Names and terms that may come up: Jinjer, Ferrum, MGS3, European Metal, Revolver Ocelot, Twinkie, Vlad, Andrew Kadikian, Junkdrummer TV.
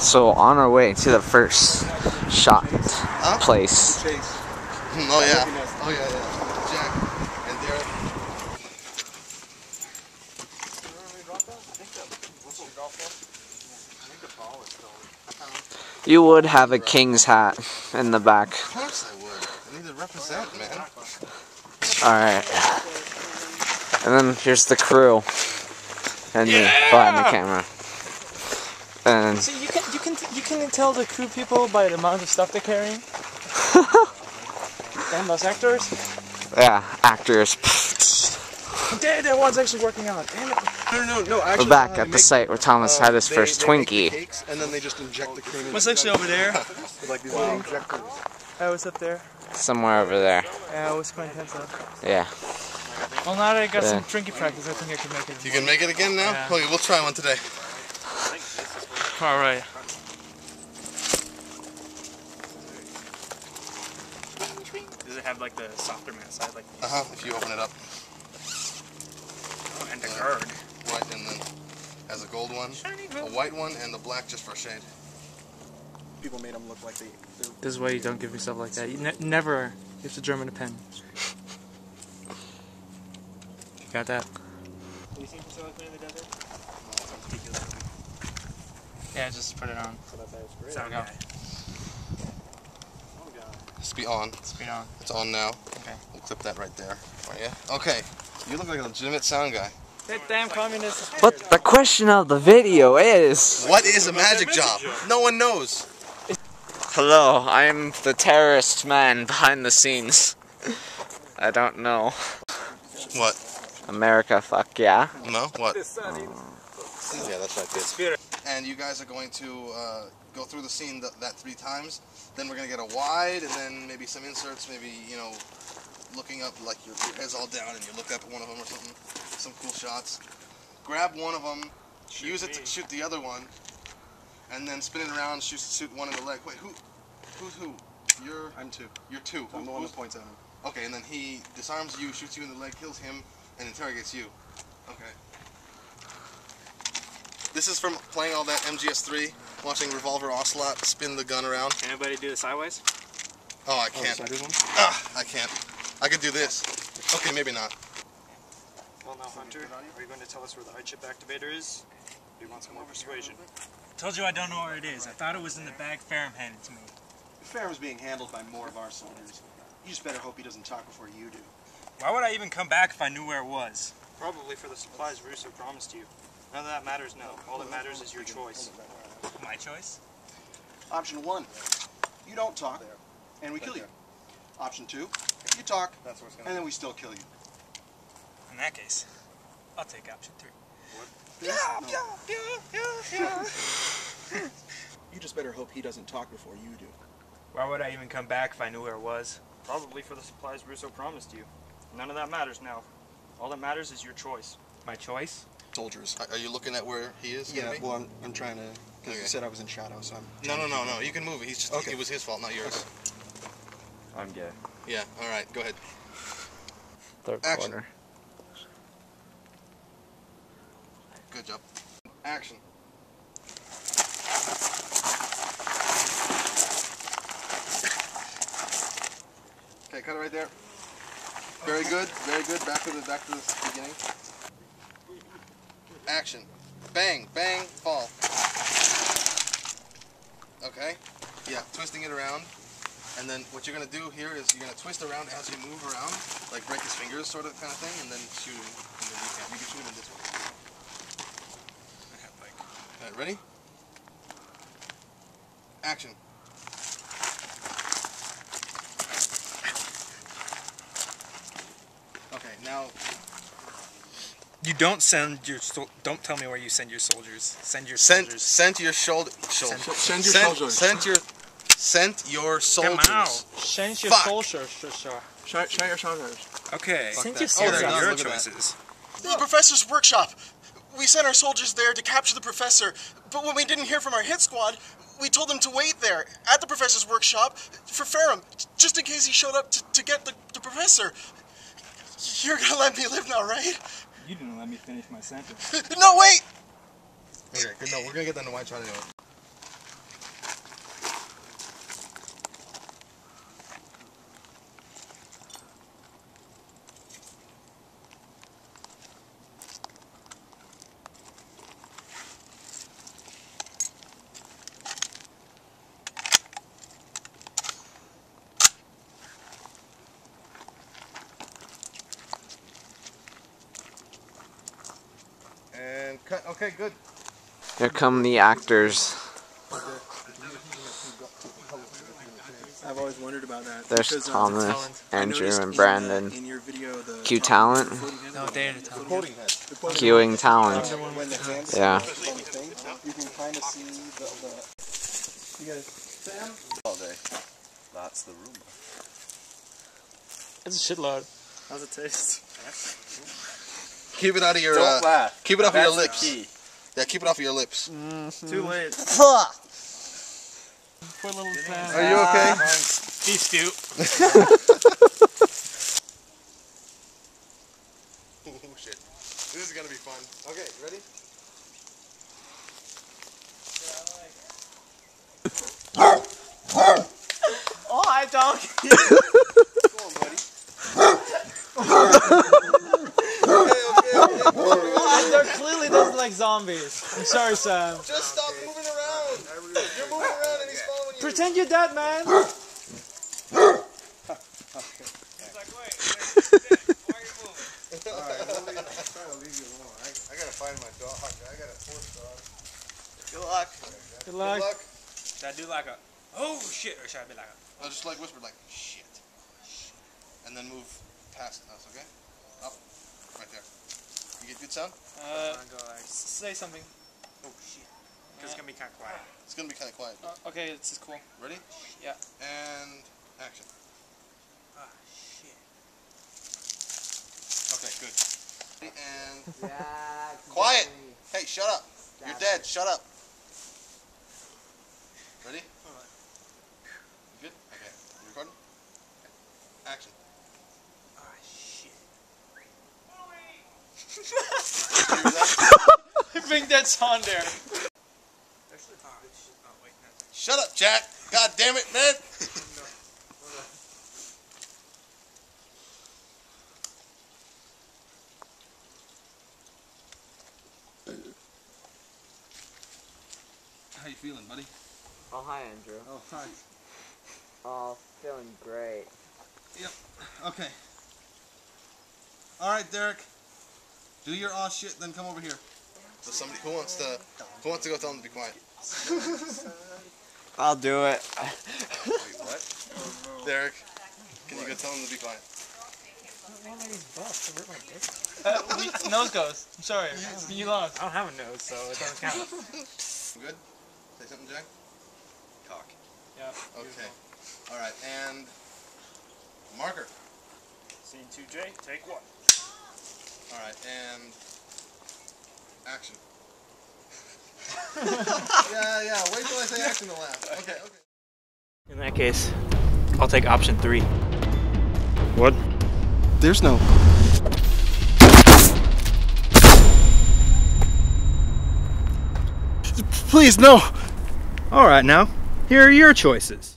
So on our way to the first shot place. Chase. Oh yeah. Oh yeah, yeah. Jack. And there. You would have a king's hat in the back. Of course I would. I need to represent, man. Alright. And then here's the crew. And yeah! Me behind the camera. And so you can tell the crew people by the amount of stuff they're carrying. And those actors. Yeah, actors. Damn, that one's actually working out. Damn it. No. Actually, we're back at the site where Thomas had his first Twinkie. Cakes, and then they just inject the cream. What's actually over there? Like these little injectors. I was up there. Somewhere over there. Yeah, I was playing heads up. Yeah. Well, now that I got some drinking practice, I think I can make it. You can make it again now? Yeah. Okay, we'll try one today. All right. Does it have like the softer mat side? Like if you open it up. Oh, and the curd. Right, and then has a gold one, a white one, and the black just for shade. People made them look like they. This is why you don't give yourself like that. You never give the German a pen. You got that? Do you think it's like in the desert? Yeah, just put it on. That's how it goes. Speed on. Speed on. It's on now. Okay. We'll clip that right there for you. Okay. You look like a legitimate sound guy. That damn communist. But the question of the video is... what is a magic job? No one knows. Hello, I'm the terrorist man behind the scenes. I don't know. What? America, fuck yeah. No, what? Yeah, that's like this. And you guys are going to go through the scene that 3 times. Then we're going to get a wide, and then maybe some inserts, maybe, you know, looking up, like your head's all down and you look up at one of them or something. Some cool shots. Grab one of them, use it to shoot the other one, and then spin it around, shoot one in the leg. Wait, who's who? You're... I'm 2. You're 2. I'm the one who points at him. Okay, and then he disarms you, shoots you in the leg, kills him, and interrogates you. Okay. This is from playing all that MGS3, watching Revolver Ocelot spin the gun around. Can anybody do the sideways? Oh, I can't. Oh, the sideways one? I can't. I could do this. Okay, maybe not. Well, now, Hunter, are you going to tell us where the eye chip activator is? Do you want some more persuasion? I told you I don't know where it is. I thought it was in the bag Ferrum handed to me. Ferrum's being handled by more of our soldiers. You just better hope he doesn't talk before you do. Why would I even come back if I knew where it was? Probably for the supplies Russo promised you. None of that matters now. All that matters is your choice. My choice? Option 1, you don't talk, and we kill you. Option 2, you talk, and then we still kill you. In that case, I'll take option 3. What? Yeah. You just better hope he doesn't talk before you do. Why would I even come back if I knew where it was? Probably for the supplies Russo promised you. None of that matters now. All that matters is your choice. My choice? Soldiers. Are you looking at where he is? Yeah, well, I'm trying to, because you said I was in shadow, so I'm... No, you can move it. He's just, okay. It was his fault, not yours. Okay. I'm gay. Yeah, alright, go ahead. Third corner. Good job. Action. Okay, cut it right there. Very good, very good. Back to the beginning. Action. Bang, bang, fall. Okay? Yeah, twisting it around. And then what you're going to do here is you're going to twist around as you move around, like break his fingers sort of kind of thing, and then shoot him. And then you can shoot him this way. Alright, ready? Action. Okay, now... you don't send your don't tell me where you send your soldiers. Send your soldiers. Send your soldiers. Send your soldiers. Come out. Send your soldiers. Send your soldiers. Okay. Send your soldiers. Oh, your choices. The professor's workshop. We sent our soldiers there to capture the professor, but when we didn't hear from our hit squad, we told them to wait there at the professor's workshop for Ferrum, just in case he showed up to get the professor. You're gonna let me live now, right? You didn't let me finish my sentence. No, wait! Okay, good, no, we're gonna get that in a wide shot anyway. Okay, good. Here come the actors. I've always wondered about that. There's because, Thomas, Andrew, and Brandon. Cue talent? No, they're the talent. Cueing talent. Yeah. You can kind of see the... You guys... Sam? All day. That's the room. It's a shitload. How's it taste? Keep it out of your... Don't laugh. Keep it off of your lips. Key. Yeah, keep it off of your lips. Mm-hmm. Too late. Fuck! Poor little Sam. Are you okay? He's Stu. Oh shit. This is gonna be fun. Okay, ready? Oh, hi, dog. Go on, buddy. Okay. Oh, they're clearly those like zombies. I'm sorry, Sam. Just stop moving around. You're moving around and he's following you. Pretend you're dead, man. He's like, wait, why are you moving? All right, I'm trying to leave you alone. I gotta find my dog. I got a horse dog. Good luck. Good luck. Good luck. Should I do like a, oh shit, or should I be like a... No, just like whisper, like, shit. Shit. And then move past us, okay? Up. Right there. You get good sound? Go like, say something. Oh shit. Because it's going to be kind of quiet. It's going to be kind of quiet. Okay, this is cool. Ready? Yeah. And action. Ah, shit. Okay, good. And... yeah, quiet! Hey, shut up. Stop. You're dead. Shut up. Ready? Alright. Good? Okay. You recording? Okay. Action. Ah, shit. I think that's on there. Shut up, chat! God damn it, man! How you feeling, buddy? Oh, hi, Andrew. Oh, hi. Oh, feeling great. Yep. Okay. All right, Derek. Do your aw shit, then come over here. So somebody who wants to go tell them to be quiet. I'll do it. Wait, what? Derek, can you go tell them to be quiet? Nose goes. I'm sorry. You lost. I don't have a nose, so it doesn't count. I'm good? Say something, Jack? Cock. Yeah. Okay. Alright, and... Marker. Scene 2J, take one. Alright, and... Action. yeah, wait till I say action to laugh. Okay. In that case, I'll take option 3. What? There's no... Please, no! Alright now, here are your choices.